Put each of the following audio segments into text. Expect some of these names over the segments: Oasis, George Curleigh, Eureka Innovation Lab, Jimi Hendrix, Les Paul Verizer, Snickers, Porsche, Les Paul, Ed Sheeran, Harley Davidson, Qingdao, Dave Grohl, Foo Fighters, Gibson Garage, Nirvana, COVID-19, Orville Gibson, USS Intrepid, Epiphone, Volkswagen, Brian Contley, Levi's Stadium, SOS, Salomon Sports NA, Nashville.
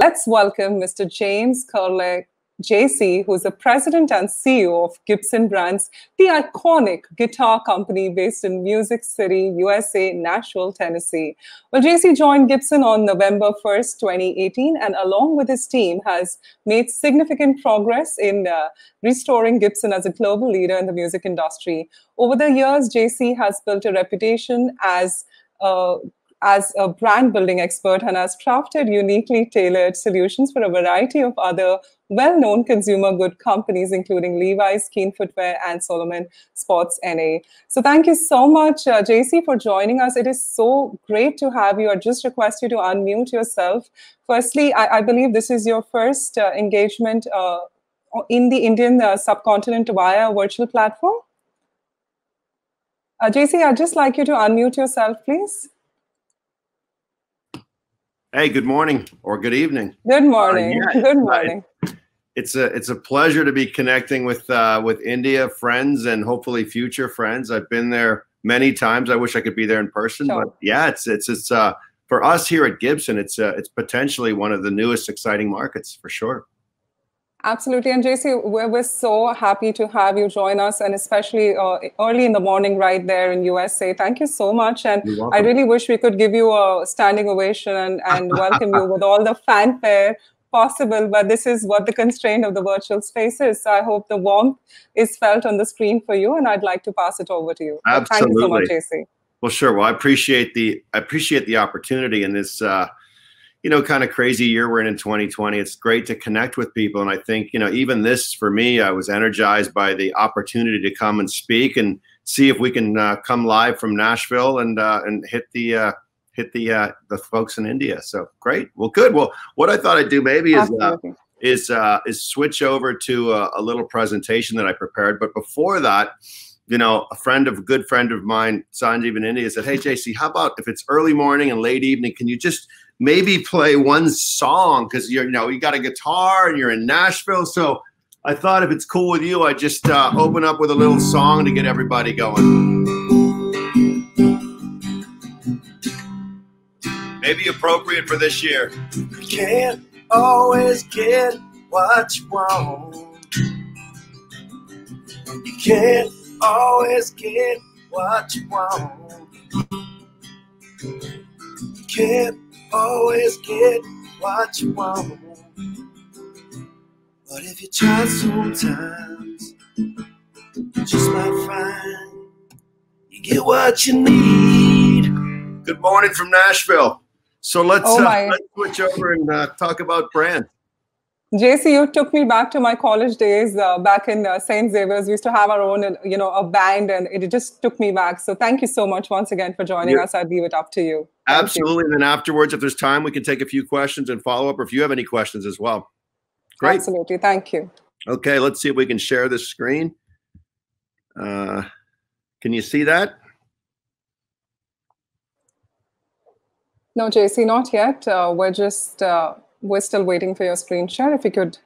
Let's welcome Mr. James Curleigh, JC, who is the president and CEO of Gibson Brands, the iconic guitar company based in Music City, USA, Nashville, Tennessee. Well, JC joined Gibson on November 1st, 2018, and along with his team has made significant progress in restoring Gibson as a global leader in the music industry. Over the years, JC has built a reputation as a brand building expert and has crafted uniquely tailored solutions for a variety of other well-known consumer good companies, including Levi's, Keen Footwear, and Salomon Sports NA. So thank you so much, JC, for joining us. It is so great to have you. I just request you to unmute yourself. Firstly, I believe this is your first engagement in the Indian subcontinent via a virtual platform. JC, I'd just like you to unmute yourself, please. Hey, good morning or good evening. Good morning. Yeah, good morning. It's a pleasure to be connecting with India friends and hopefully future friends. I've been there many times. I wish I could be there in person, sure. But yeah, it's for us here at Gibson, it's potentially one of the newest exciting markets for sure. Absolutely. And JC, we're so happy to have you join us, and especially early in the morning right there in USA. Thank you so much. And I really wish we could give you a standing ovation and welcome you with all the fanfare possible, but this is what the constraint of the virtual space is. So I hope the warmth is felt on the screen for you, and I'd like to pass it over to you. Absolutely. Well, thank you so much, JC. Well, sure. Well, I appreciate the opportunity in this you know, kind of crazy year we're in 2020. It's great to connect with people. And I think, you know, even this for me, I was energized by the opportunity to come and speak and see if we can come live from Nashville and hit the folks in India. So great. Well, good. Well, what I thought I'd do maybe is switch over to a little presentation that I prepared. But before that, you know, a good friend of mine, Sanjeev in India, said, hey, JC, how about if it's early morning and late evening, can you just maybe play one song? Because, you know, you got a guitar and you're in Nashville. So I thought if it's cool with you, I just open up with a little song to get everybody going. Maybe appropriate for this year. You can't always get what you want. You can't always get what you want. You can't always get what you want. But if you try sometimes, you just might find you get what you need. Good morning from Nashville. So let's switch over and talk about brands. JC, you took me back to my college days back in St. Xavier's. We used to have our own, you know, a band, and it just took me back. So thank you so much once again for joining us. I'd leave it up to you. Absolutely. And then afterwards, if there's time, we can take a few questions and follow up, or if you have any questions as well. Great. Absolutely. Thank you. Okay. Let's see if we can share this screen. Can you see that? No, JC, not yet. We're still waiting for your screen share. If you could,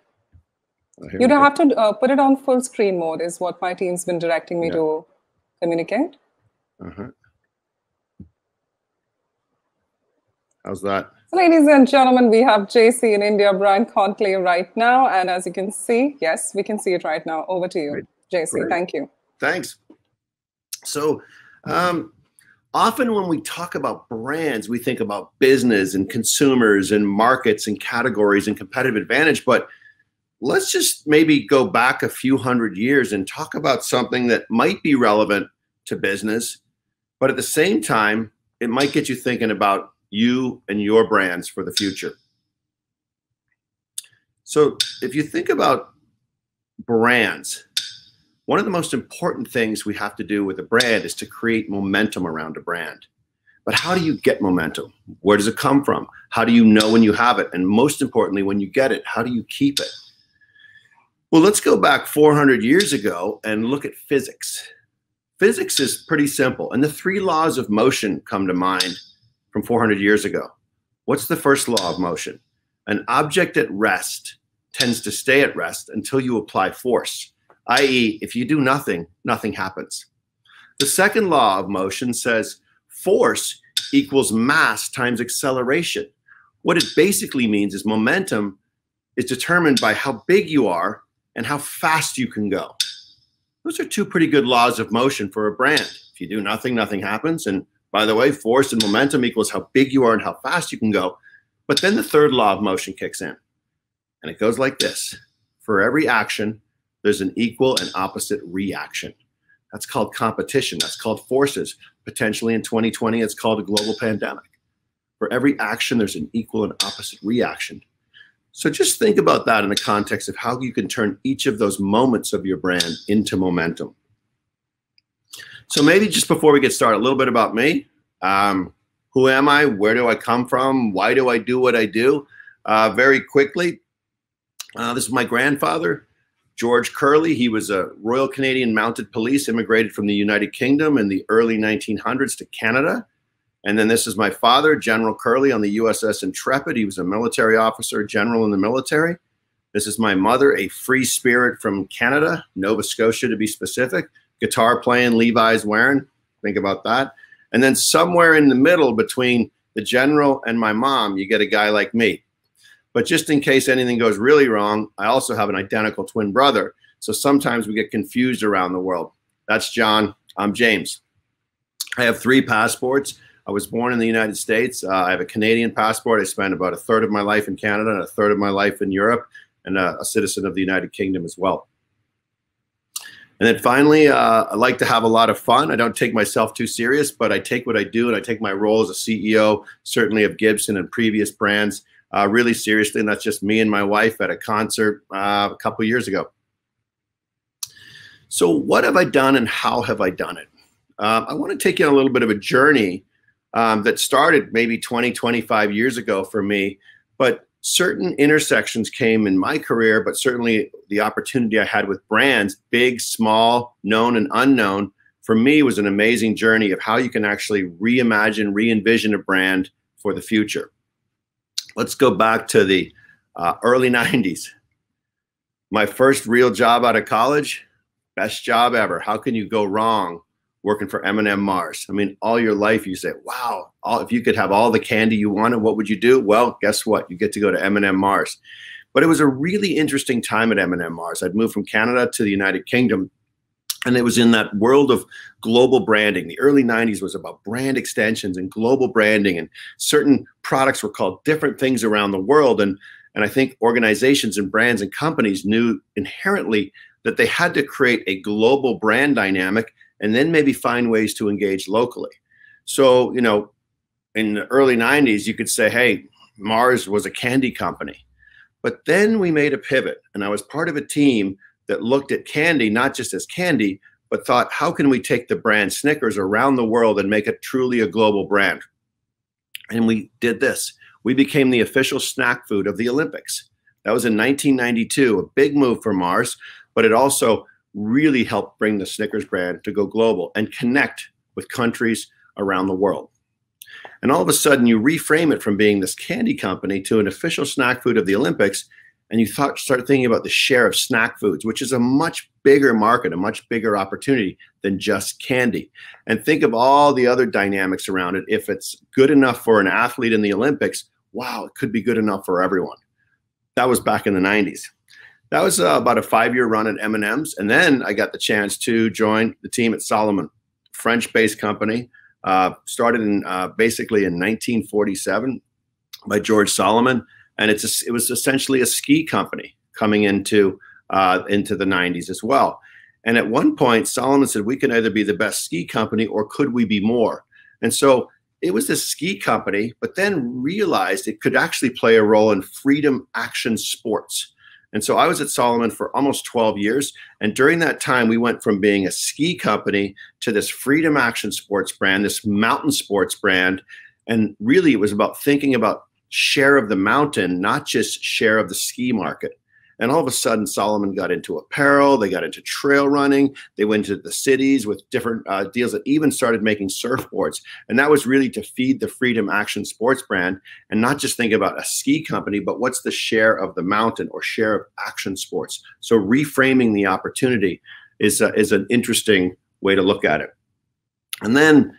you don't have to put it on full screen mode is what my team's been directing me to communicate. How's that? So ladies and gentlemen, we have JC in India, Brian Contley right now. And as you can see, yes, we can see it right now. Over to you, JC. Great. Thank you. Thanks. So, often when we talk about brands, we think about business and consumers and markets and categories and competitive advantage, but let's just maybe go back a few hundred years and talk about something that might be relevant to business, but at the same time, it might get you thinking about you and your brands for the future. So if you think about brands, one of the most important things we have to do with a brand is to create momentum around a brand. But how do you get momentum? Where does it come from? How do you know when you have it? And most importantly, when you get it, how do you keep it? Well, let's go back 400 years ago and look at physics. Physics is pretty simple, and the three laws of motion come to mind from 400 years ago. What's the first law of motion? An object at rest tends to stay at rest until you apply force. i.e., if you do nothing, nothing happens. The second law of motion says force equals mass times acceleration. What it basically means is momentum is determined by how big you are and how fast you can go. Those are two pretty good laws of motion for a brand. If you do nothing, nothing happens. And by the way, force and momentum equals how big you are and how fast you can go. But then the third law of motion kicks in. And it goes like this. For every action, there's an equal and opposite reaction. That's called competition. That's called forces. Potentially in 2020, it's called a global pandemic. For every action, there's an equal and opposite reaction. So just think about that in the context of how you can turn each of those moments of your brand into momentum. So maybe just before we get started, a little bit about me. Who am I? Where do I come from? Why do I do what I do? Very quickly, this is my grandfather, George Curleigh. He was a Royal Canadian Mounted Police, immigrated from the United Kingdom in the early 1900s to Canada. And then this is my father, General Curleigh, on the USS Intrepid. He was a military officer, general in the military. This is my mother, a free spirit from Canada, Nova Scotia to be specific, guitar playing, Levi's wearing, think about that. And then somewhere in the middle between the general and my mom, you get a guy like me. But just in case anything goes really wrong, I also have an identical twin brother. So sometimes we get confused around the world. That's John, I'm James. I have 3 passports. I was born in the United States. I have a Canadian passport. I spent about a third of my life in Canada and a third of my life in Europe, and a citizen of the United Kingdom as well. And then finally, I like to have a lot of fun. I don't take myself too serious, but I take what I do and I take my role as a CEO, certainly of Gibson and previous brands, really seriously. And that's just me and my wife at a concert a couple years ago. So what have I done and how have I done it? I want to take you on a little bit of a journey that started maybe 20, 25 years ago for me, but certain intersections came in my career, but certainly the opportunity I had with brands, big, small, known and unknown, for me was an amazing journey of how you can actually reimagine, re-envision a brand for the future. Let's go back to the early 90s. My first real job out of college, best job ever. How can you go wrong? Working for M&M Mars. I mean, all your life you say, wow, if you could have all the candy you wanted, what would you do? Well, guess what? You get to go to M&M Mars. But it was a really interesting time at M&M Mars. I'd moved from Canada to the United Kingdom, and it was in that world of global branding. The early 90s was about brand extensions and global branding, and certain products were called different things around the world. And I think organizations and brands and companies knew inherently that they had to create a global brand dynamic and then maybe find ways to engage locally. So, you know, in the early 90s, you could say, hey, Mars was a candy company. But then we made a pivot, and I was part of a team that looked at candy, not just as candy, but thought, how can we take the brand Snickers around the world and make it truly a global brand? And we did this. We became the official snack food of the Olympics. That was in 1992, a big move for Mars, but it also really helped bring the Snickers brand to go global and connect with countries around the world. And all of a sudden you reframe it from being this candy company to an official snack food of the Olympics, and you start thinking about the share of snack foods, which is a much bigger market, a much bigger opportunity than just candy. And think of all the other dynamics around it. If it's good enough for an athlete in the Olympics, wow, it could be good enough for everyone. That was back in the 90s. That was about a 5-year run at M&M's, and then I got the chance to join the team at Salomon, French-based company, started in basically in 1947 by George Salomon, and it was essentially a ski company coming into the 90s as well. And at one point, Salomon said we could either be the best ski company or could we be more? And so it was this ski company, but then realized it could actually play a role in freedom action sports. And so I was at Salomon for almost 12 years. And during that time, we went from being a ski company to this freedom action sports brand, this mountain sports brand. And really, it was about thinking about share of the mountain, not just share of the ski market. And all of a sudden, Salomon got into apparel. They got into trail running. They went to the cities with different deals that even started making surfboards. And that was really to feed the freedom action sports brand and not just think about a ski company, but what's the share of the mountain or share of action sports. So reframing the opportunity is an interesting way to look at it. And then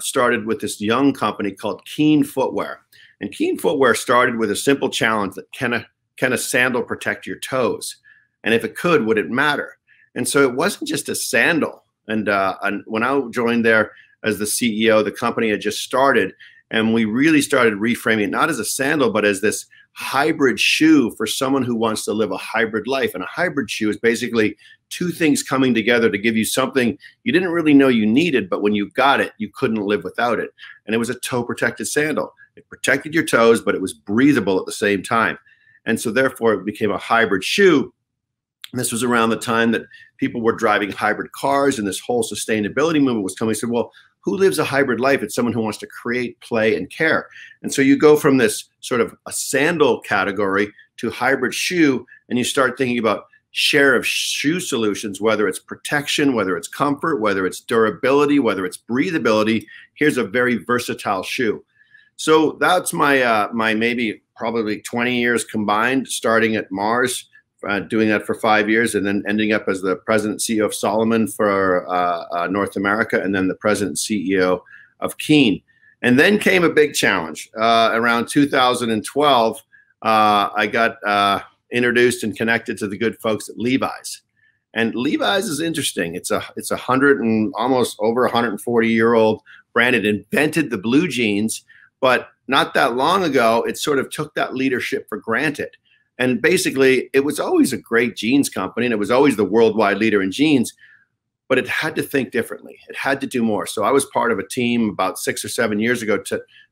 started with this young company called Keen Footwear. And Keen Footwear started with a simple challenge that can a sandal protect your toes? And if it could, would it matter? And so it wasn't just a sandal. And when I joined there as the CEO, the company had just started, and we really started reframing it not as a sandal, but as this hybrid shoe for someone who wants to live a hybrid life. And a hybrid shoe is basically two things coming together to give you something you didn't really know you needed, but when you got it, you couldn't live without it. And it was a toe-protected sandal. It protected your toes, but it was breathable at the same time. And so therefore, it became a hybrid shoe. And this was around the time that people were driving hybrid cars and this whole sustainability movement was coming. We said, well, who lives a hybrid life? It's someone who wants to create, play, and care. And so you go from this sort of a sandal category to hybrid shoe, and you start thinking about share of shoe solutions, whether it's protection, whether it's comfort, whether it's durability, whether it's breathability. Here's a very versatile shoe. So that's my, maybe probably 20 years combined, starting at Mars, doing that for 5 years, and then ending up as the president and CEO of Salomon for North America, and then the president and CEO of Keen. And then came a big challenge. Around 2012, I got introduced and connected to the good folks at Levi's. And Levi's is interesting. It's a almost over 140-year-old brand. It invented the blue jeans, but not that long ago, it sort of took that leadership for granted. And basically, it was always a great jeans company, and it was always the worldwide leader in jeans, but it had to think differently. It had to do more. So I was part of a team about 6 or 7 years ago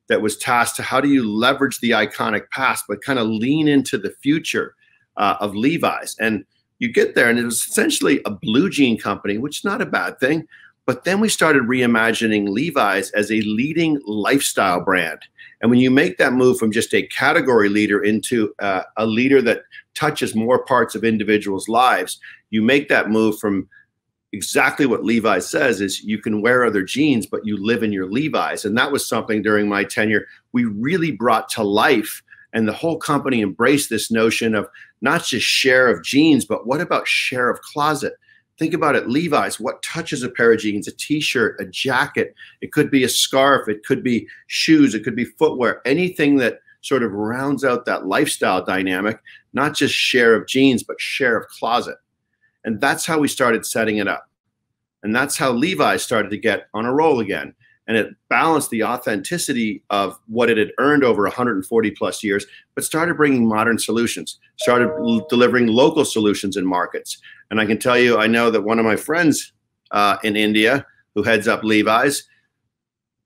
that was tasked to how do you leverage the iconic past, but kind of lean into the future of Levi's. And you get there, and it was essentially a blue jean company, which is not a bad thing. But then we started reimagining Levi's as a leading lifestyle brand. And when you make that move from just a category leader into a leader that touches more parts of individuals' lives, you make that move from exactly what Levi's says is you can wear other jeans, but you live in your Levi's. And that was something during my tenure we really brought to life. And the whole company embraced this notion of not just share of jeans, but what about share of closet? Think about it, Levi's, what touches a pair of jeans, a t-shirt, a jacket, it could be a scarf, it could be shoes, it could be footwear, anything that sort of rounds out that lifestyle dynamic, not just share of jeans, but share of closet. And that's how we started setting it up. And that's how Levi's started to get on a roll again. And it balanced the authenticity of what it had earned over 140 plus years, but started bringing modern solutions, started delivering local solutions in markets. And I can tell you, I know that one of my friends in India who heads up Levi's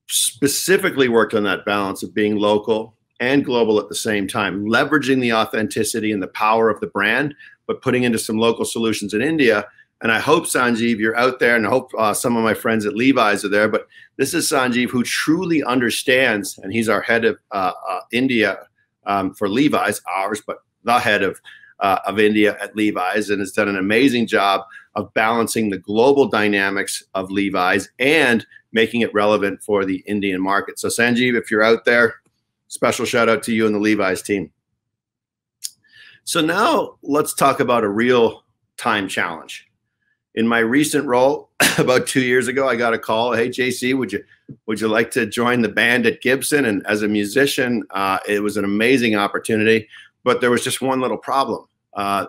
specifically worked on that balance of being local and global at the same time, leveraging the authenticity and the power of the brand, but putting into some local solutions in India. And I hope, Sanjeev, you're out there, and I hope some of my friends at Levi's are there. But this is Sanjeev, who truly understands, and he's our head of India for Levi's, ours, but the head of India at Levi's, and has done an amazing job of balancing the global dynamics of Levi's and making it relevant for the Indian market. So, Sanjeev, if you're out there, special shout out to you and the Levi's team. So now let's talk about a real time challenge. In my recent role, about 2 years ago, I got a call. Hey, JC, would you like to join the band at Gibson? And as a musician, it was an amazing opportunity. But there was just one little problem.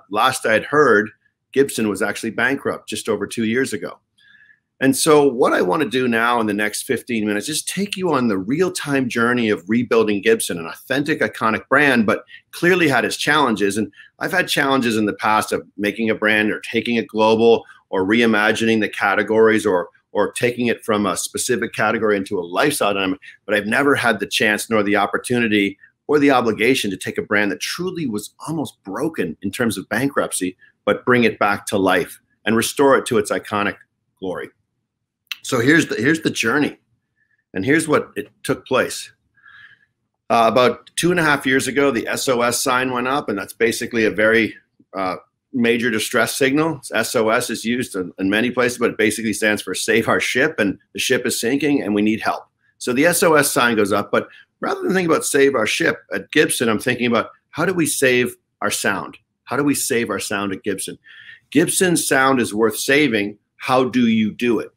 Last I'd heard, Gibson was actually bankrupt just over 2 years ago. And so what I want to do now in the next 15 minutes is take you on the real-time journey of rebuilding Gibson, an authentic, iconic brand, but clearly had its challenges. And I've had challenges in the past of making a brand or taking it global or reimagining the categories or taking it from a specific category into a lifestyle dynamic. But I've never had the chance nor the opportunity or the obligation to take a brand that truly was almost broken in terms of bankruptcy, but bring it back to life and restore it to its iconic glory. So here's the journey, and here's what it took place. About 2.5 years ago, the SOS sign went up, and that's basically a very major distress signal. SOS is used in many places, but it basically stands for save our ship, and the ship is sinking, and we need help. So the SOS sign goes up, but rather than thinking about save our ship at Gibson, I'm thinking about how do we save our sound? How do we save our sound at Gibson? Gibson's sound is worth saving. How do you do it?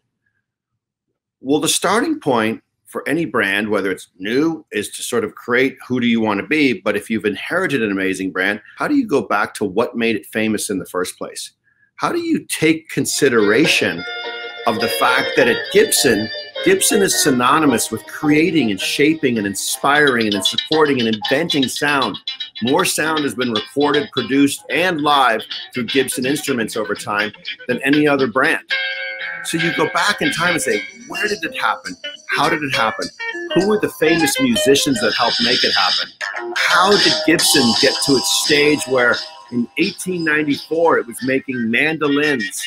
Well, the starting point for any brand, whether it's new, is to sort of create who do you want to be. But if you've inherited an amazing brand, how do you go back to what made it famous in the first place? How do you take consideration of the fact that at Gibson, Gibson is synonymous with creating and shaping and inspiring and supporting and inventing sound. More sound has been recorded, produced, and live through Gibson instruments over time than any other brand. So you go back in time and say, where did it happen? How did it happen? Who were the famous musicians that helped make it happen? How did Gibson get to its stage where in 1894 it was making mandolins,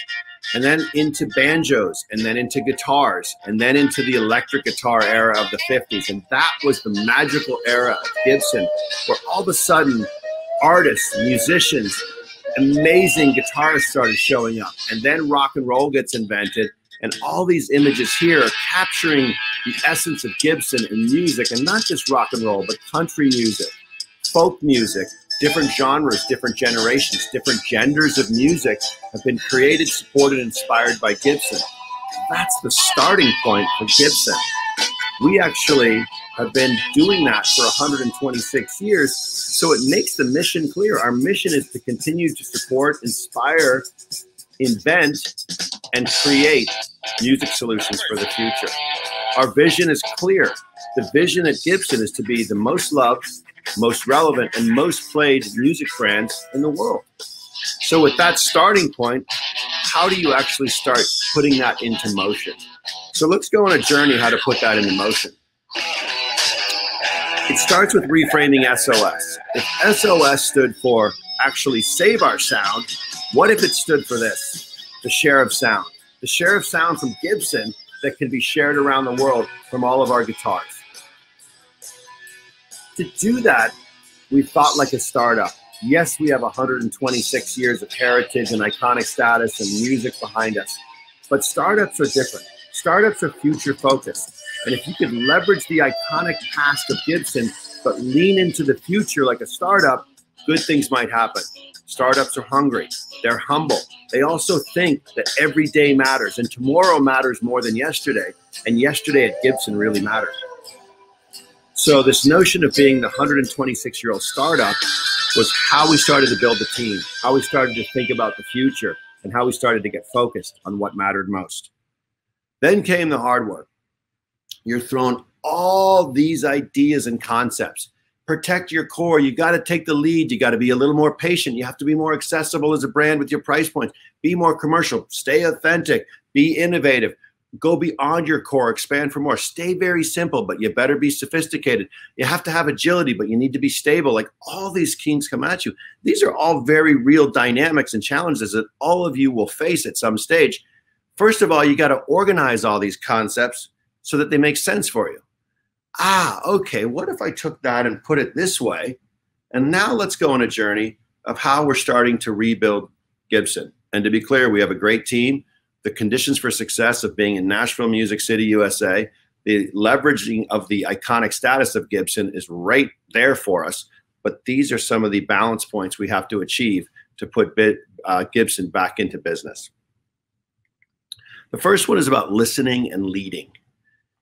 and then into banjos, and then into guitars, and then into the electric guitar era of the 50s? And that was the magical era of Gibson, where all of a sudden artists, musicians, amazing guitarists started showing up. And then rock and roll gets invented, and all these images here are capturing the essence of Gibson in music, and not just rock and roll, but country music, folk music, different genres, different generations, different genders of music have been created, supported, and inspired by Gibson. That's the starting point for Gibson. We actually have been doing that for 126 years, so it makes the mission clear. Our mission is to continue to support, inspire, invent, and create music solutions for the future. Our vision is clear. The vision at Gibson is to be the most loved, most relevant, and most played music brands in the world. So with that starting point, how do you actually start putting that into motion? So let's go on a journey how to put that into motion. It starts with reframing SOS. If SOS stood for actually save our sound, what if it stood for this? The share of sound. The share of sound from Gibson that can be shared around the world from all of our guitars. To do that, we thought like a startup. Yes, we have 126 years of heritage and iconic status and music behind us, but startups are different. Startups are future focused. And if you could leverage the iconic past of Gibson, but lean into the future like a startup, good things might happen. Startups are hungry, they're humble. They also think that every day matters and tomorrow matters more than yesterday. And yesterday at Gibson really mattered. So this notion of being the 126-year-old startup was how we started to build the team, how we started to think about the future, and how we started to get focused on what mattered most. Then came the hard work. You're thrown all these ideas and concepts. Protect your core. You got to take the lead. You got to be a little more patient. You have to be more accessible as a brand with your price points. Be more commercial. Stay authentic. Be innovative. Go beyond your core, expand for more. Stay very simple, but you better be sophisticated. You have to have agility, but you need to be stable. Like all these kings come at you. These are all very real dynamics and challenges that all of you will face at some stage. First of all, you got to organize all these concepts so that they make sense for you. Ah, okay, what if I took that and put it this way? And now let's go on a journey of how we're starting to rebuild Gibson. And to be clear, we have a great team. The conditions for success of being in Nashville, Music City, USA, the leveraging of the iconic status of Gibson is right there for us. But these are some of the balance points we have to achieve to put Gibson back into business. The first one is about listening and leading.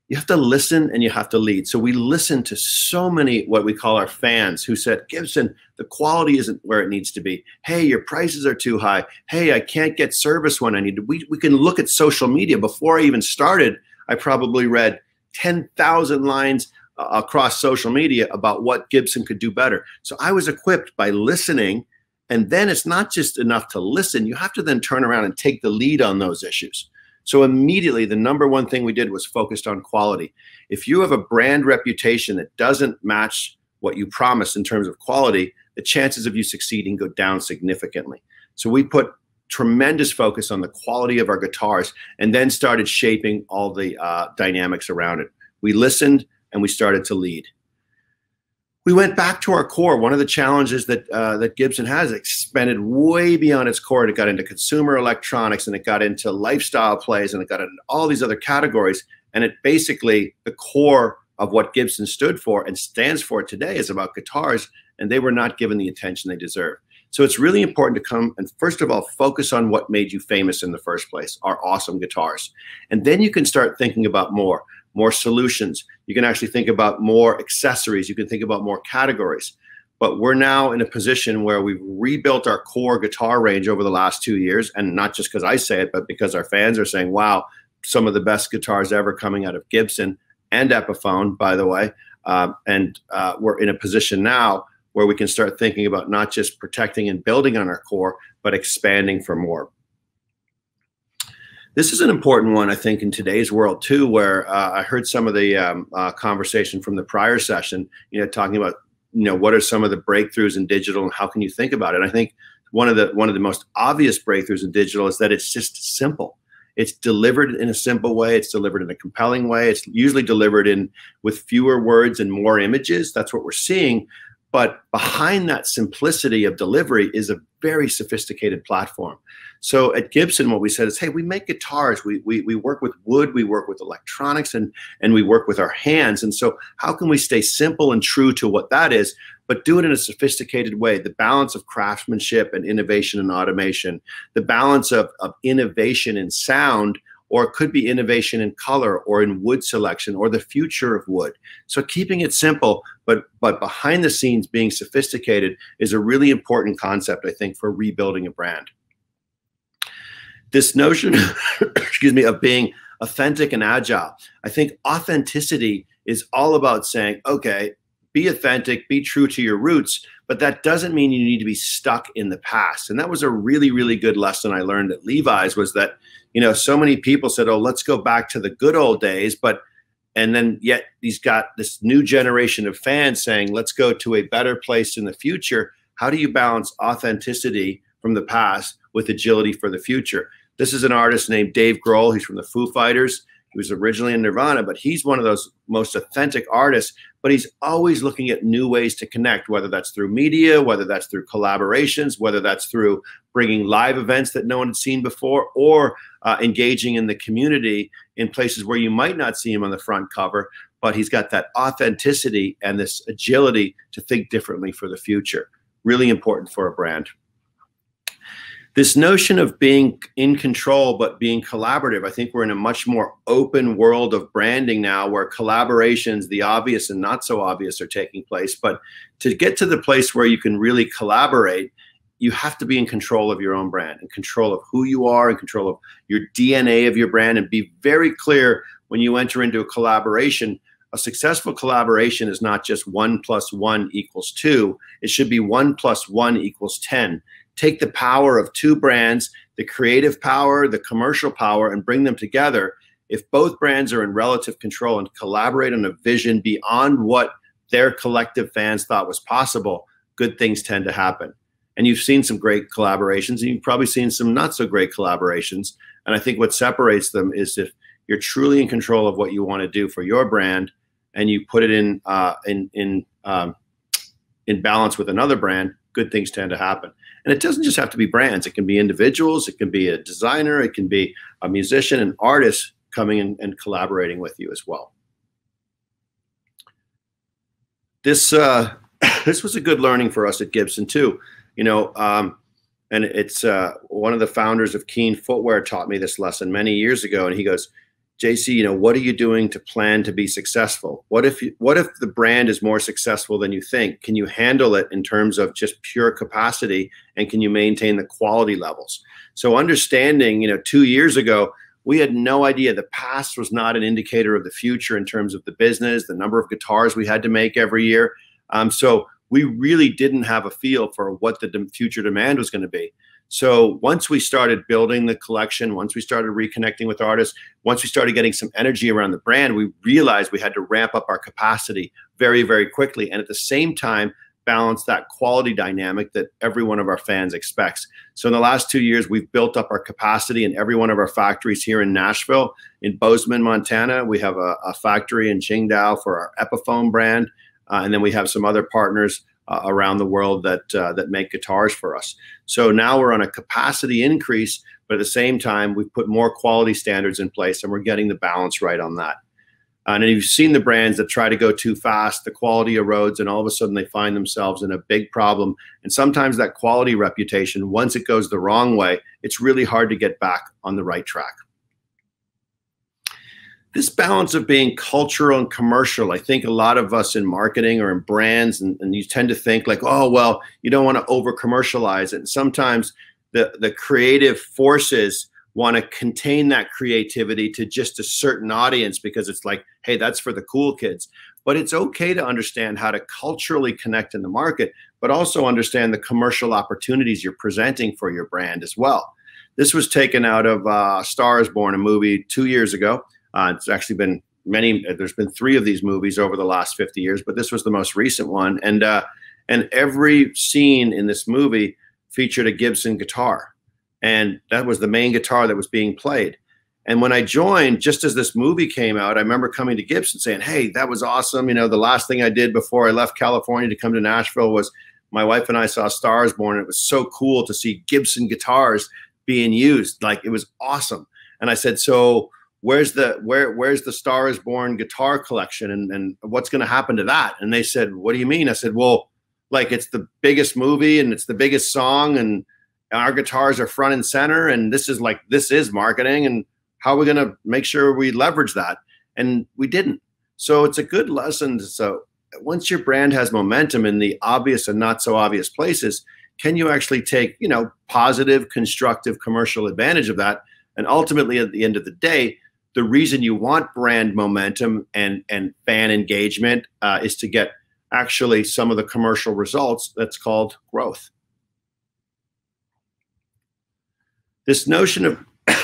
You have to listen and you have to lead. So we listen to so many what we call our fans who said, Gibson, the quality isn't where it needs to be. Hey, your prices are too high. Hey, I can't get service when I need to. We can look at social media. Before I even started, I probably read 10,000 lines across social media about what Gibson could do better. So I was equipped by listening. And then it's not just enough to listen. You have to then turn around and take the lead on those issues. So immediately, the number one thing we did was focused on quality. If you have a brand reputation that doesn't match what you promise in terms of quality, the chances of you succeeding go down significantly. So we put tremendous focus on the quality of our guitars and then started shaping all the dynamics around it. We listened and we started to lead. We went back to our core. One of the challenges that that Gibson has expanded way beyond its core. It got into consumer electronics, and it got into lifestyle plays, and it got into all these other categories. And it basically, the core of what Gibson stood for and stands for today is about guitars, and they were not given the attention they deserve. So it's really important to come and first of all, focus on what made you famous in the first place, our awesome guitars. And then you can start thinking about more. more solutions. You can actually think about more accessories. You can think about more categories. But we're now in a position where we've rebuilt our core guitar range over the last 2 years, and not just because I say it, but because our fans are saying, wow, some of the best guitars ever coming out of Gibson and Epiphone, by the way. We're in a position now where we can start thinking about not just protecting and building on our core, but expanding for more. This is an important one, I think, in today's world, too, where I heard some of the conversation from the prior session, talking about, what are some of the breakthroughs in digital and how can you think about it? And I think one of the most obvious breakthroughs in digital is that it's just simple. It's delivered in a simple way. It's delivered in a compelling way. It's usually delivered with fewer words and more images. That's what we're seeing. But behind that simplicity of delivery is a very sophisticated platform. So at Gibson, what we said is, hey, we make guitars. We work with wood, we work with electronics, and we work with our hands. And so how can we stay simple and true to what that is, but do it in a sophisticated way? The balance of craftsmanship and innovation and automation, the balance of innovation in sound, or it could be innovation in color or in wood selection or the future of wood. So keeping it simple, but behind the scenes being sophisticated is a really important concept, I think, for rebuilding a brand. This notion, excuse me, of being authentic and agile. I think authenticity is all about saying, okay, be authentic, be true to your roots, but that doesn't mean you need to be stuck in the past. And that was a really, really good lesson I learned at Levi's, was that, so many people said, oh, let's go back to the good old days. And yet he's got this new generation of fans saying, let's go to a better place in the future. How do you balance authenticity from the past with agility for the future? This is an artist named Dave Grohl. He's from the Foo Fighters. He was originally in Nirvana, but he's one of those most authentic artists, but he's always looking at new ways to connect, whether that's through media, whether that's through collaborations, whether that's through bringing live events that no one had seen before, or engaging in the community in places where you might not see him on the front cover, but he's got that authenticity and this agility to think differently for the future. Really important for a brand. This notion of being in control, but being collaborative. I think we're in a much more open world of branding now where collaborations, the obvious and not so obvious, are taking place. But to get to the place where you can really collaborate, you have to be in control of your own brand, in control of who you are, in control of your DNA of your brand, and be very clear when you enter into a collaboration. A successful collaboration is not just 1 + 1 = 2. It should be 1 + 1 = 10. Take the power of two brands, the creative power, the commercial power, and bring them together. If both brands are in relative control and collaborate on a vision beyond what their collective fans thought was possible, good things tend to happen. And you've seen some great collaborations, and you've probably seen some not so great collaborations. And I think what separates them is if you're truly in control of what you want to do for your brand, and you put it in balance with another brand, good things tend to happen. And it doesn't just have to be brands. It can be individuals. It can be a designer. It can be a musician, an artist coming in and collaborating with you as well. This was a good learning for us at Gibson too. And it's one of the founders of Keen Footwear taught me this lesson many years ago. And he goes, JC, what are you doing to plan to be successful? What if the brand is more successful than you think? Can you handle it in terms of just pure capacity, and can you maintain the quality levels? So understanding, 2 years ago, we had no idea. The past was not an indicator of the future in terms of the business, the number of guitars we had to make every year. So we really didn't have a feel for what the future demand was going to be. So once we started building the collection, once we started reconnecting with artists, once we started getting some energy around the brand, we realized we had to ramp up our capacity very, very quickly. And at the same time, balance that quality dynamic that every one of our fans expects. So in the last 2 years, we've built up our capacity in every one of our factories here in Nashville. In Bozeman, Montana, we have a factory in Qingdao for our Epiphone brand. And then we have some other partners around the world that make guitars for us. So now we're on a capacity increase, but at the same time, we've put more quality standards in place, and we're getting the balance right on that. And you've seen the brands that try to go too fast, the quality erodes, and all of a sudden they find themselves in a big problem. And sometimes that quality reputation, once it goes the wrong way, it's really hard to get back on the right track. this balance of being cultural and commercial, I think a lot of us in marketing or in brands, and you tend to think like, oh, well, you don't want to over commercialize it. And sometimes the creative forces want to contain that creativity to just a certain audience because it's like, hey, that's for the cool kids. But it's okay to understand how to culturally connect in the market, but also understand the commercial opportunities you're presenting for your brand as well. This was taken out of A Star Is Born, a movie 2 years ago. It's actually been many, there's been 3 of these movies over the last 50 years, but this was the most recent one. And every scene in this movie featured a Gibson guitar. And that was the main guitar that was being played. And when I joined, just as this movie came out, I remember coming to Gibson saying, hey, that was awesome. You know, the last thing I did before I left California to come to Nashville was my wife and I saw A Star Is Born. It was so cool to see Gibson guitars being used. Like, it was awesome. And I said, so where's the Star Is Born guitar collection, and what's going to happen to that? And they said, what do you mean? I said, well, like, it's the biggest movie and it's the biggest song and our guitars are front and center. And this is like, this is marketing, and how are we going to make sure we leverage that? And we didn't. So it's a good lesson. So once your brand has momentum in the obvious and not so obvious places, can you actually take, you know, positive, constructive commercial advantage of that? And ultimately, at the end of the day, the reason you want brand momentum and fan engagement is to get actually some of the commercial results. That's called growth. This notion of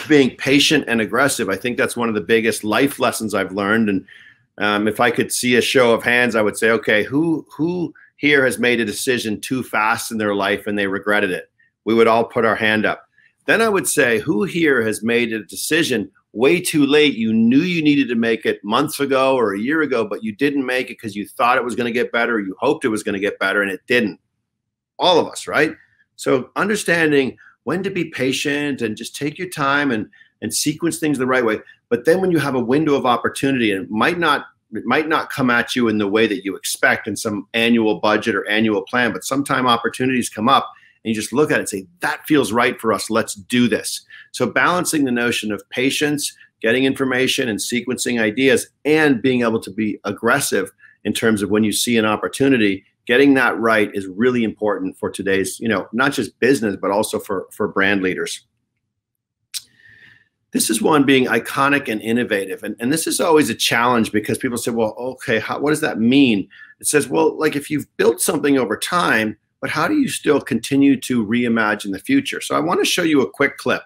being patient and aggressive, I think that's one of the biggest life lessons I've learned. And if I could see a show of hands, I would say, okay, who here has made a decision too fast in their life and they regretted it? We would all put our hand up. Then I would say, who here has made a decision way too late? You knew you needed to make it months ago or a year ago, but you didn't make it because you thought it was going to get better, or you hoped it was going to get better, and it didn't. All of us, right? So understanding when to be patient and just take your time and sequence things the right way. But then when you have a window of opportunity, and it might not come at you in the way that you expect in some annual budget or annual plan, but sometime opportunities come up and you just look at it and say, that feels right for us. Let's do this. So balancing the notion of patience, getting information and sequencing ideas, and being able to be aggressive in terms of when you see an opportunity, getting that right is really important for today's, you know, not just business, but also for brand leaders. This is one, being iconic and innovative. And this is always a challenge because people say, well, okay, what does that mean? It says, well, like, if you've built something over time, but how do you still continue to reimagine the future? So I want to show you a quick clip.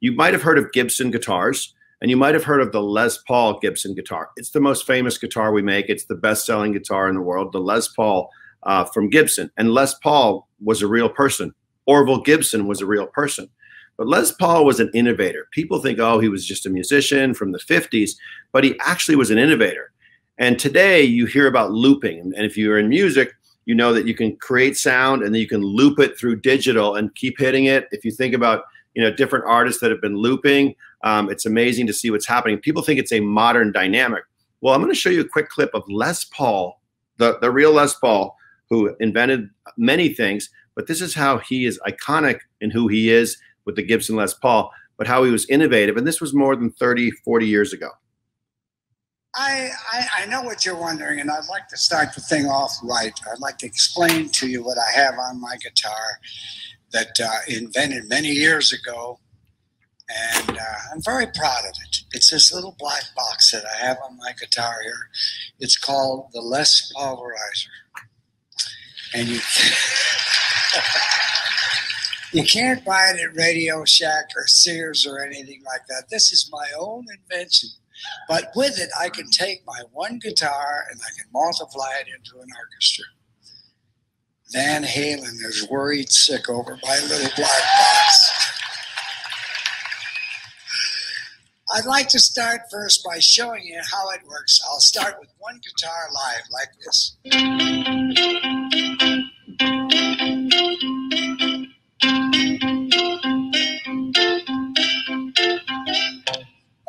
You might have heard of Gibson guitars, and you might have heard of the Les Paul Gibson guitar. It's the most famous guitar we make. It's the best-selling guitar in the world, the Les Paul from Gibson. And Les Paul was a real person. Orville Gibson was a real person. But Les Paul was an innovator. People think, oh, he was just a musician from the 50s, but he actually was an innovator. And today you hear about looping. And if you're in music, you know that you can create sound and then you can loop it through digital and keep hitting it. If you think about, you know, different artists that have been looping, it's amazing to see what's happening. People think it's a modern dynamic. Well, I'm going to show you a quick clip of Les Paul, the real Les Paul, who invented many things, but this is how he is iconic in who he is with the Gibson Les Paul, but how he was innovative. And this was more than 30, 40 years ago. I know what you're wondering, and I'd like to start the thing off right. I'd like to explain to you what I have on my guitar that invented many years ago, and I'm very proud of it. It's this little black box that I have on my guitar here. It's called the Les Paul Verizer, and you you can't buy it at Radio Shack or Sears or anything like that. This is my own invention. But with it, I can take my one guitar and I can multiply it into an orchestra. Van Halen is worried sick over my little black box. I'd like to start first by showing you how it works. I'll start with one guitar live like this.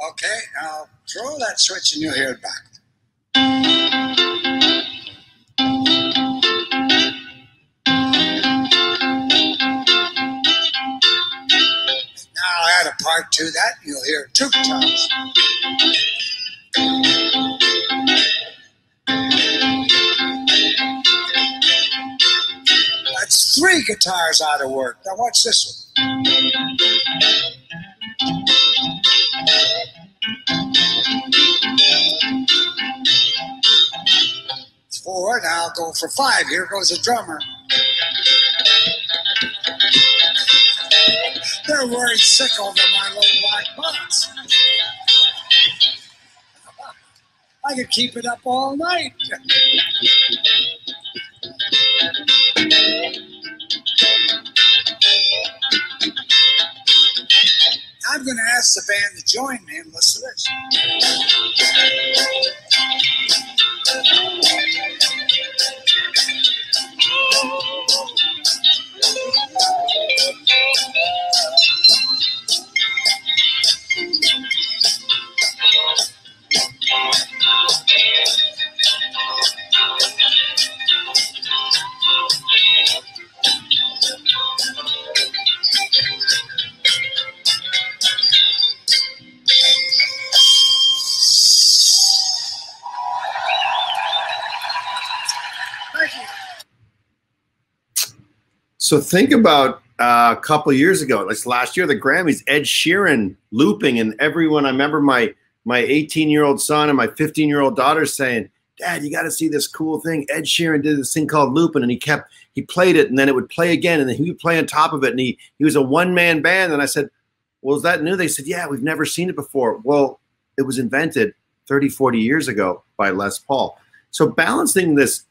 Okay, now throw that switch and you'll hear it back. Now add a part to that, you'll hear two guitars. three guitars out of work. Now watch this one. Four, now go for five. Here goes the drummer. They're worried sick over my little black box. I could keep it up all night. I'm going to ask the band to join me and listen to this. So think about a couple years ago, like last year, the Grammys, Ed Sheeran looping, and everyone. I remember my 18-year-old son and my 15-year-old daughter saying, "Dad, you got to see this cool thing. Ed Sheeran did this thing called looping, and he played it, and then it would play again, and then he would play on top of it, and he was a one-man band." And I said, "Well, is that new?" They said, "Yeah, we've never seen it before." Well, it was invented 30, 40 years ago by Les Paul. So balancing this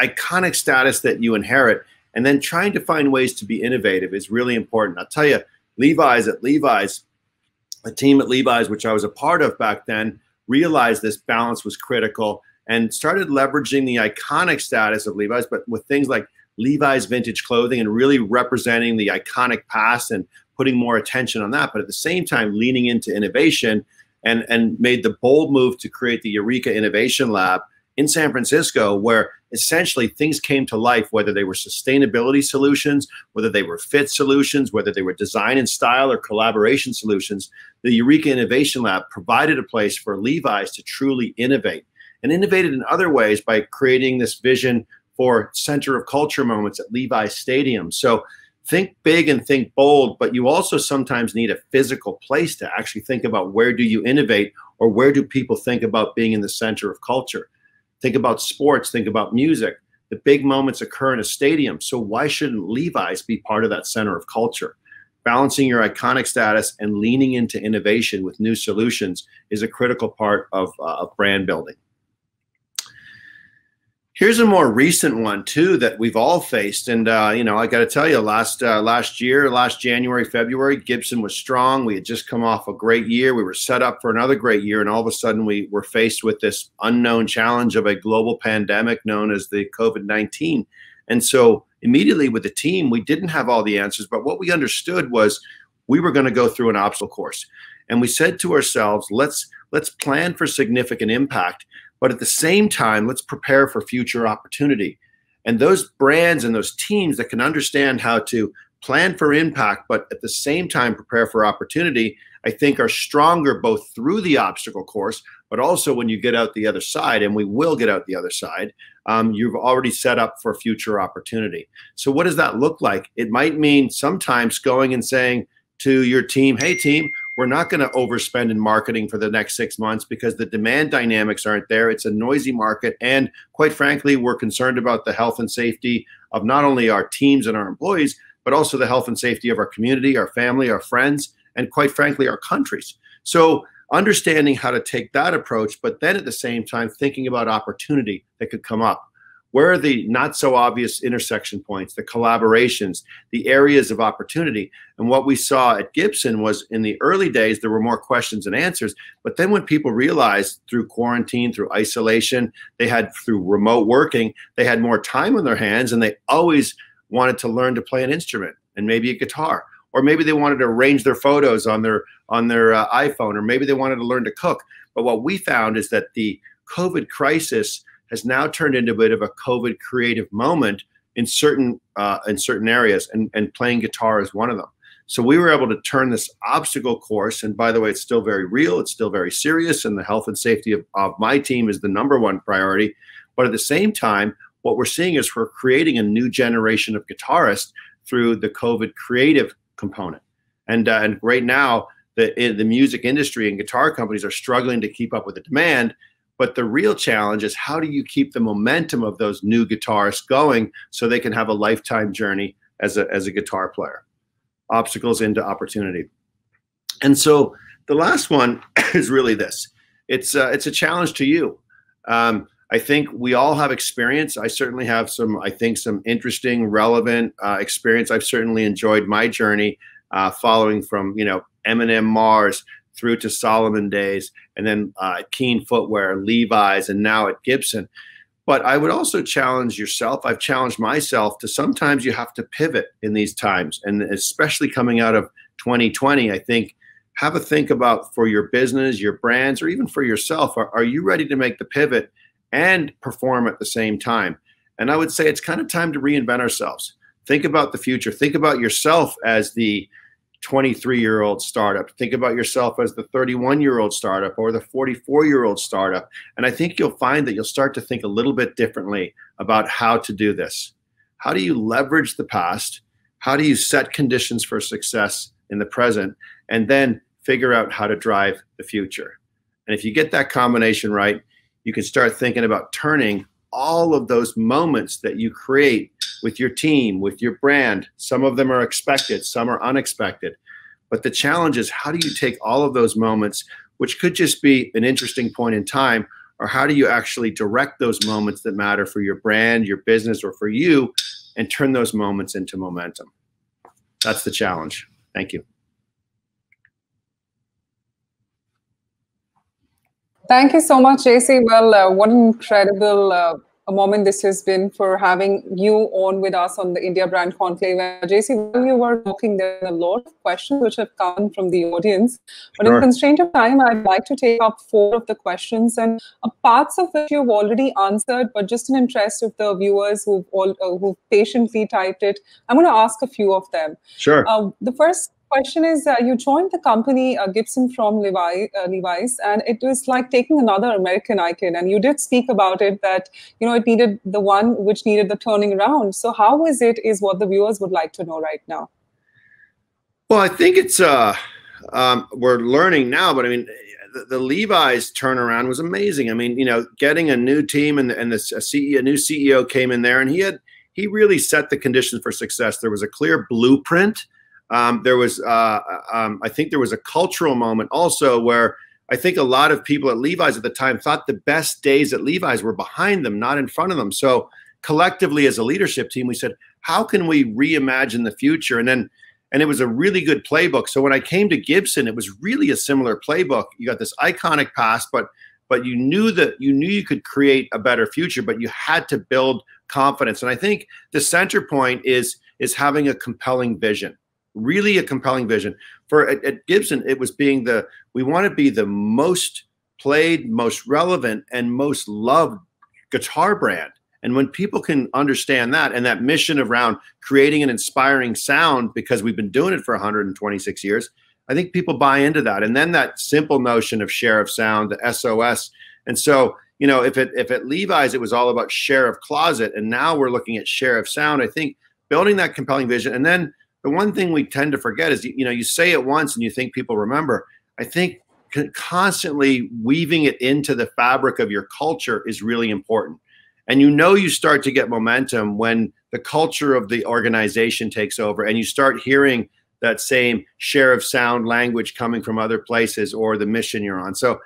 iconic status that you inherit and then trying to find ways to be innovative is really important. I'll tell you, Levi's, a team at Levi's, which I was a part of back then, realized this balance was critical and started leveraging the iconic status of Levi's, but with things like Levi's vintage clothing and really representing the iconic past and putting more attention on that, but at the same time leaning into innovation, and made the bold move to create the Eureka Innovation Lab in San Francisco, where essentially things came to life, whether they were sustainability solutions, whether they were fit solutions, whether they were design and style or collaboration solutions. The Eureka Innovation Lab provided a place for Levi's to truly innovate, and innovated in other ways by creating this vision for center of culture moments at Levi's Stadium. So think big and think bold, but you also sometimes need a physical place to actually think about where do you innovate, or where do people think about being in the center of culture. Think about sports, think about music. The big moments occur in a stadium, so why shouldn't Levi's be part of that center of culture? Balancing your iconic status and leaning into innovation with new solutions is a critical part of brand building. Here's a more recent one too that we've all faced, and you know, I got to tell you, last January, February, Gibson was strong. We had just come off a great year. We were set up for another great year, and all of a sudden, we were faced with this unknown challenge of a global pandemic known as the COVID-19. And so, immediately with the team, we didn't have all the answers, but what we understood was we were going to go through an obstacle course, and we said to ourselves, let's plan for significant impact. But at the same time, let's prepare for future opportunity. And those brands and those teams that can understand how to plan for impact, but at the same time prepare for opportunity, I think are stronger both through the obstacle course, but also when you get out the other side, and we will get out the other side, you've already set up for future opportunity. So what does that look like? It might mean sometimes going and saying to your team, "Hey team, we're not going to overspend in marketing for the next 6 months because the demand dynamics aren't there. It's a noisy market. And quite frankly, we're concerned about the health and safety of not only our teams and our employees, but also the health and safety of our community, our family, our friends, and quite frankly, our countries." So understanding how to take that approach, but then at the same time, thinking about opportunity that could come up. Where are the not so obvious intersection points, the collaborations, the areas of opportunity? And what we saw at Gibson was in the early days, there were more questions and answers. But then when people realized through quarantine, through isolation, through remote working, they had more time on their hands, and they always wanted to learn to play an instrument, and maybe a guitar. Or maybe they wanted to arrange their photos on their iPhone, or maybe they wanted to learn to cook. But what we found is that the COVID crisis has now turned into a bit of a COVID creative moment in certain areas, and playing guitar is one of them. So we were able to turn this obstacle course, and by the way, it's still very real, it's still very serious, and the health and safety of my team is the number one priority. But at the same time, what we're seeing is we're creating a new generation of guitarists through the COVID creative component. And right now, the music industry and guitar companies are struggling to keep up with the demand. But the real challenge is, how do you keep the momentum of those new guitarists going so they can have a lifetime journey as a guitar player? Obstacles into opportunity. And so the last one is really this. It's a challenge to you. I think we all have experience. I certainly have some, I think, some interesting, relevant experience. I've certainly enjoyed my journey following from, you know, M&M Mars through to Salomon days, and then Keen Footwear, Levi's, and now at Gibson. But I would also challenge yourself. I've challenged myself to sometimes you have to pivot in these times, and especially coming out of 2020, I think, have a think about for your business, your brands, or even for yourself, are you ready to make the pivot and perform at the same time? And I would say it's kind of time to reinvent ourselves. Think about the future. Think about yourself as the 23-year-old startup. Think about yourself as the 31-year-old startup or the 44-year-old startup. And I think you'll find that you'll start to think a little bit differently about how to do this. How do you leverage the past? How do you set conditions for success in the present? And then figure out how to drive the future. And if you get that combination right, you can start thinking about turning all of those moments that you create with your team, with your brand. Some of them are expected, some are unexpected. But the challenge is, how do you take all of those moments, which could just be an interesting point in time, or how do you actually direct those moments that matter for your brand, your business, or for you, and turn those moments into momentum? That's the challenge. Thank you. Thank you so much, JC. Well, what an incredible a moment this has been for having you on with us on the India Brand Conclave. JC, while you were talking, there are a lot of questions which have come from the audience. But sure, in constraint of time, I'd like to take up 4 of the questions, and parts of which you've already answered, but just in interest of the viewers who've patiently typed it, I'm going to ask a few of them. Sure. The first question is, you joined the company Gibson from Levi's, and it was like taking another American icon, and you did speak about it, that you know it needed the one which needed the turning around. So how is it, is what the viewers would like to know right now. Well, I think it's we're learning now, but I mean the Levi's turnaround was amazing. I mean, you know, getting a new team and a new CEO came in there, and he really set the conditions for success. There was a clear blueprint. There was, I think there was a cultural moment also where I think a lot of people at Levi's at the time thought the best days at Levi's were behind them, not in front of them. So collectively as a leadership team, we said, how can we reimagine the future? And it was a really good playbook. So when I came to Gibson, it was really a similar playbook. You got this iconic past, but you knew that you could create a better future, but you had to build confidence. And I think the center point is having a compelling vision. Really a compelling vision. For at Gibson, it was being we want to be the most played, most relevant, and most loved guitar brand. And when people can understand that, and that mission around creating an inspiring sound, because we've been doing it for 126 years, I think people buy into that. And then that simple notion of share of sound, the SOS. And so, you know, if at Levi's, it was all about share of closet, and now we're looking at share of sound, I think building that compelling vision. And then the one thing we tend to forget is, you know, you say it once and you think people remember. I think constantly weaving it into the fabric of your culture is really important. And you know, you start to get momentum when the culture of the organization takes over and you start hearing that same share of sound language coming from other places or the mission you're on. So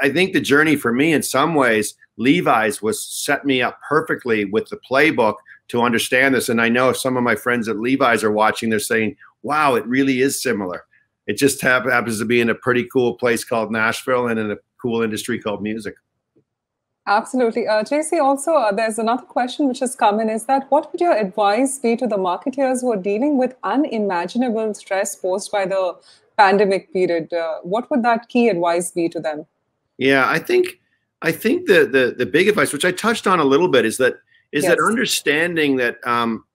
I think the journey for me in some ways, Levi's was set me up perfectly with the playbook to understand this. And I know if some of my friends at Levi's are watching, they're saying, wow, it really is similar. It just happens to be in a pretty cool place called Nashville and in a cool industry called music. Absolutely. JC, also, there's another question which has come in, is that what would your advice be to the marketeers who are dealing with unimaginable stress posed by the pandemic period? What would that key advice be to them? Yeah, I think the big advice, which I touched on a little bit, is that that understanding that,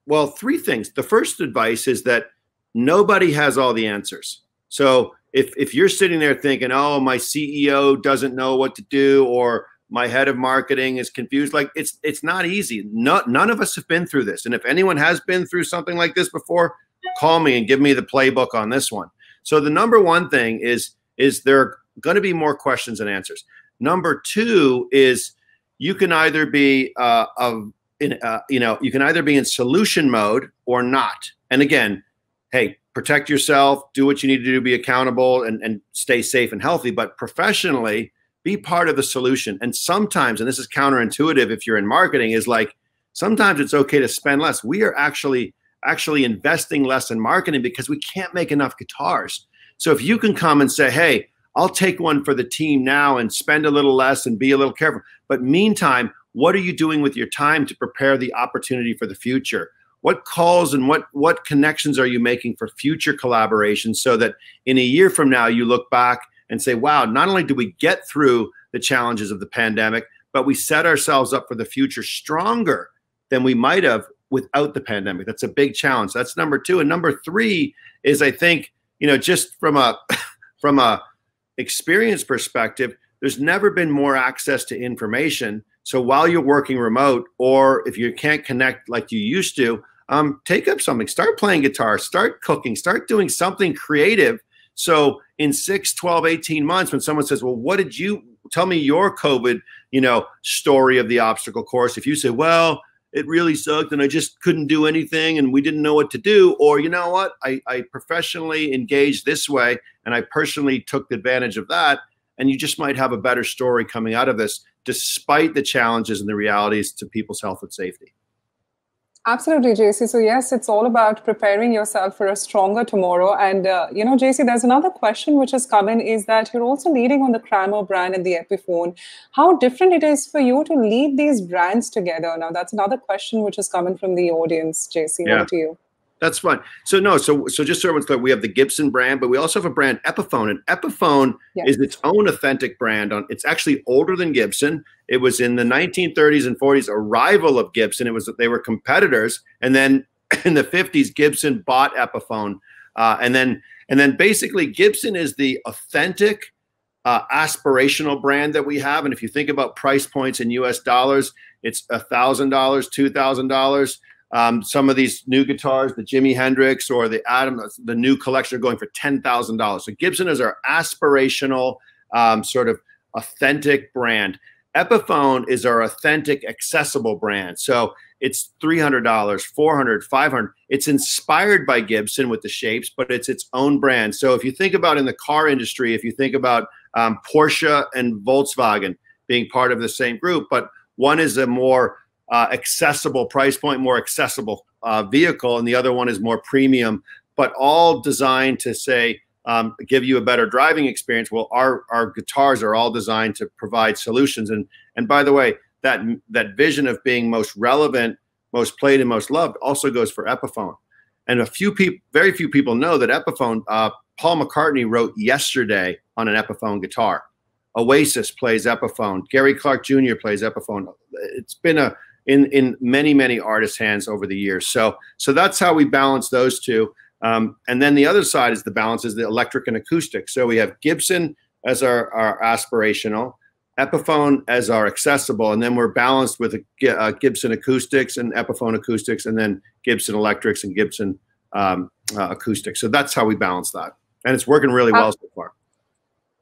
well, 3 things. The first advice is that nobody has all the answers. So if you're sitting there thinking, oh, my CEO doesn't know what to do, or My head of marketing is confused. Like it's not easy. None of us have been through this. And if anyone has been through something like this before, call me and give me the playbook on this one. So the number one thing is there are going to be more questions than answers. Number two is you can either be you can either be in solution mode or not. And again, hey, protect yourself, do what you need to do, be accountable and stay safe and healthy, but professionally be part of the solution. And sometimes, and this is counterintuitive if you're in marketing, is like sometimes it's okay to spend less. We are actually investing less in marketing because we can't make enough guitars. So if you can come and say, hey, I'll take one for the team now and spend a little less and be a little careful. But meantime, what are you doing with your time to prepare the opportunity for the future? What calls and what connections are you making for future collaborations so that in a year from now you look back and say, wow, not only do we get through the challenges of the pandemic, but we set ourselves up for the future stronger than we might have without the pandemic. That's a big challenge. That's number two. And number three is, I think, you know, just from a experience perspective, there's never been more access to information. So while you're working remote, or if you can't connect like you used to, take up something, start playing guitar, start cooking, start doing something creative. So in 6, 12, 18 months, when someone says, well, what did you tell me your COVID, you know, story of the obstacle course? If you say, well, it really sucked and I just couldn't do anything and we didn't know what to do, or you know what, I professionally engaged this way and I personally took advantage of that. And you just might have a better story coming out of this, despite the challenges and the realities to people's health and safety. Absolutely, JC. So yes, it's all about preparing yourself for a stronger tomorrow. And, you know, JC, there's another question which has come in is that you're also leading on the Cramer brand and the Epiphone. How different it is for you to lead these brands together. Now, that's another question which is coming from the audience, JC. Yeah. Over to you. That's fun. So no, so just so everyone's clear, we have the Gibson brand, but we also have a brand, Epiphone. And Epiphone is its own authentic brand. It's actually older than Gibson. It was in the 1930s and 40s, a rival of Gibson. It was that they were competitors, and then in the 50s, Gibson bought Epiphone, and then basically Gibson is the authentic, aspirational brand that we have. And if you think about price points in U.S. dollars, it's $1,000, $2,000. Some of these new guitars, the Jimi Hendrix or the Adam, the new collection, are going for $10,000. So Gibson is our aspirational, sort of authentic brand. Epiphone is our authentic, accessible brand. So it's $300, $400, $500. It's inspired by Gibson with the shapes, but it's its own brand. So if you think about in the car industry, if you think about Porsche and Volkswagen being part of the same group, but one is a more accessible price point, more accessible vehicle, and the other one is more premium, but all designed to say, give you a better driving experience. Well, our guitars are all designed to provide solutions. And by the way, that vision of being most relevant, most played, and most loved also goes for Epiphone. And very few people know that Epiphone, Paul McCartney wrote Yesterday on an Epiphone guitar. Oasis plays Epiphone. Gary Clark Jr. plays Epiphone. It's been in many, many artists' hands over the years. So that's how we balance those two. And then the other side is the balance is the electric and acoustic. So we have Gibson as our aspirational, Epiphone as our accessible, and then we're balanced with Gibson acoustics and Epiphone acoustics, and then Gibson electrics and Gibson acoustics. So that's how we balance that. And it's working really well so far.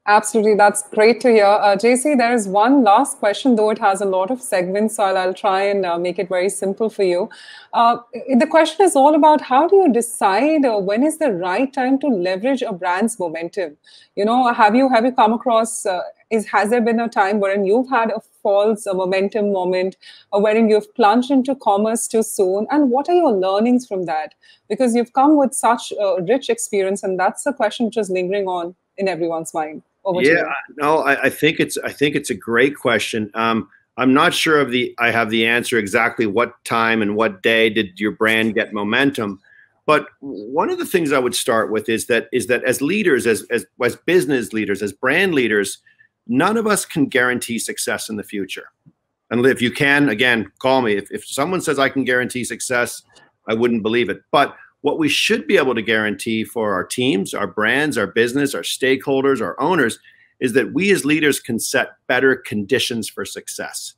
Absolutely. That's great to hear. JC, there is one last question, though it has a lot of segments, so I'll try and make it very simple for you. The question is all about how do you decide when is the right time to leverage a brand's momentum? You know, have you come across, has there been a time wherein you've had a false momentum moment, or wherein you've plunged into commerce too soon? And what are your learnings from that? Because you've come with such a rich experience, and that's a question which is lingering on in everyone's mind. Yeah, no, I think it's a great question. I'm not sure I have the answer exactly what time and what day did your brand get momentum, but one of the things I would start with is that as leaders, as business leaders, as brand leaders, none of us can guarantee success in the future. And if you can, again, call me. If someone says I can guarantee success, I wouldn't believe it. But what we should be able to guarantee for our teams, our brands, our business, our stakeholders, our owners is that we as leaders can set better conditions for success.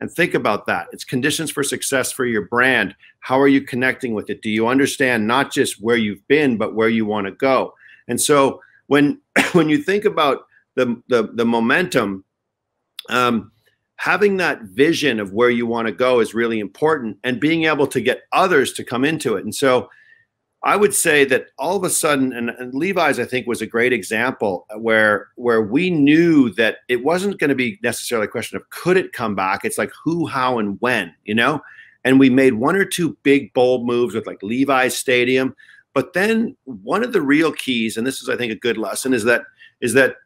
And think about that. It's conditions for success for your brand. How are you connecting with it? Do you understand not just where you've been, but where you want to go? And so when you think about the momentum, having that vision of where you want to go is really important, and being able to get others to come into it. And so I would say that all of a sudden, and Levi's, I think, was a great example where we knew that it wasn't going to be necessarily a question of could it come back? It's like who, how, and when, you know? And we made one or two big, bold moves with like Levi's Stadium. But then one of the real keys, and this is, I think, a good lesson, is that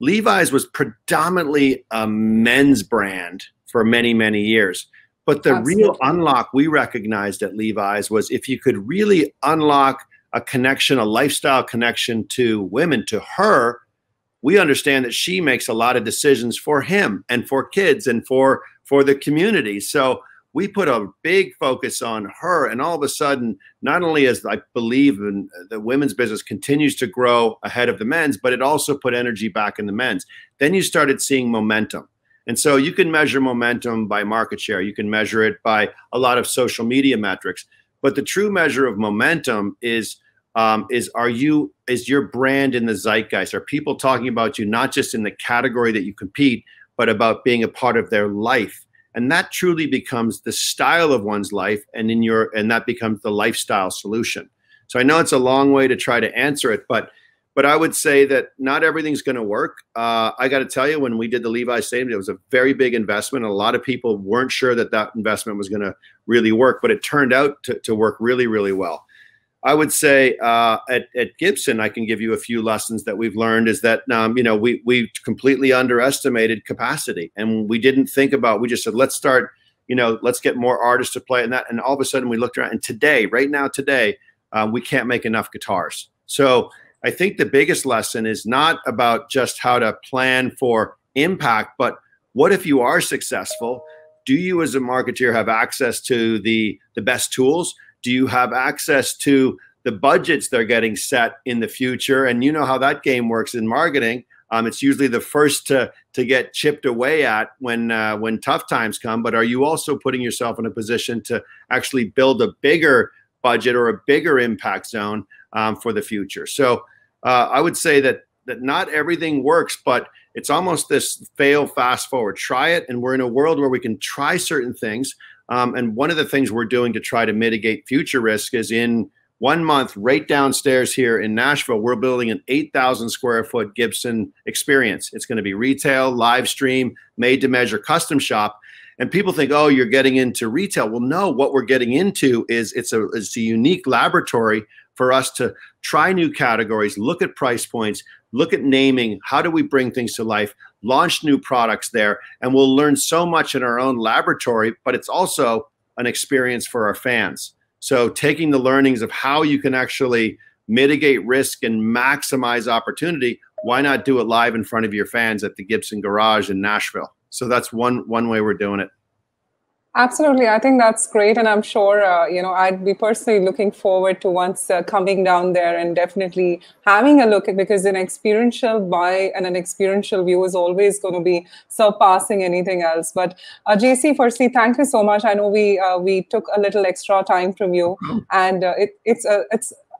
Levi's was predominantly a men's brand for many, many years. But the Absolutely. Real unlock we recognized at Levi's was if you could really unlock a connection, a lifestyle connection to women, to her, we understand that she makes a lot of decisions for him and for kids and for the community. So we put a big focus on her, and all of a sudden, not only as I believe in the women's business continues to grow ahead of the men's, but it also put energy back in the men's. Then you started seeing momentum. And so you can measure momentum by market share. You can measure it by a lot of social media metrics. But the true measure of momentum is your brand in the zeitgeist? Are people talking about you not just in the category that you compete, but about being a part of their life? And that truly becomes the style of one's life, and that becomes the lifestyle solution. So I know it's a long way to try to answer it, but I would say that not everything's going to work. I got to tell you, when we did the Levi's Stadium, it was a very big investment. And a lot of people weren't sure that that investment was going to really work, but it turned out to work really, really well. I would say at Gibson, I can give you a few lessons that we've learned is that you know, we completely underestimated capacity, and we didn't think about. We just said, let's start. You know, let's get more artists to play, and that. And all of a sudden, we looked around, and today, right now, today, we can't make enough guitars. So I think the biggest lesson is not about just how to plan for impact, but what if you are successful? Do you as a marketeer have access to the best tools? Do you have access to the budgets they're getting set in the future? And you know how that game works in marketing. It's usually the first to get chipped away at when tough times come, but are you also putting yourself in a position to actually build a bigger budget or a bigger impact zone for the future? So I would say that not everything works, but it's almost this fail fast forward, try it. And we're in a world where we can try certain things. And one of the things we're doing to try to mitigate future risk is in 1 month, right downstairs here in Nashville, we're building an 8,000 square foot Gibson experience. It's going to be retail, live stream, made to measure custom shop. And people think, oh, you're getting into retail. Well, no, what we're getting into is it's a unique laboratory for us to try new categories, look at price points, look at naming, how do we bring things to life, launch new products there, and we'll learn so much in our own laboratory, but it's also an experience for our fans. So taking the learnings of how you can actually mitigate risk and maximize opportunity, why not do it live in front of your fans at the Gibson Garage in Nashville? So that's one way we're doing it. Absolutely. I think that's great. And I'm sure, you know, I'd be personally looking forward to once coming down there and definitely having a look at, because an experiential buy and an experiential view is always going to be surpassing anything else. But JC, firstly, thank you so much. I know we took a little extra time from you, and it's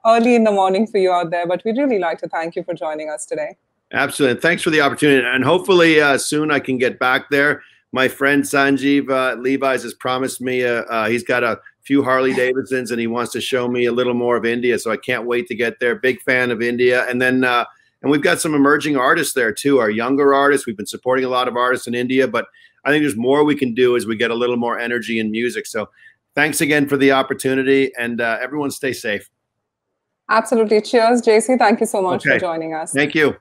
early in the morning for you out there, but we'd really like to thank you for joining us today. Absolutely. And thanks for the opportunity. And hopefully soon I can get back there. My friend Sanjeev at Levi's has promised me, he's got a few Harley Davidsons and he wants to show me a little more of India. So I can't wait to get there. Big fan of India. And then, and we've got some emerging artists there too, our younger artists. We've been supporting a lot of artists in India, but I think there's more we can do as we get a little more energy in music. So thanks again for the opportunity, and everyone stay safe. Absolutely. Cheers, JC. Thank you so much for joining us. Thank you.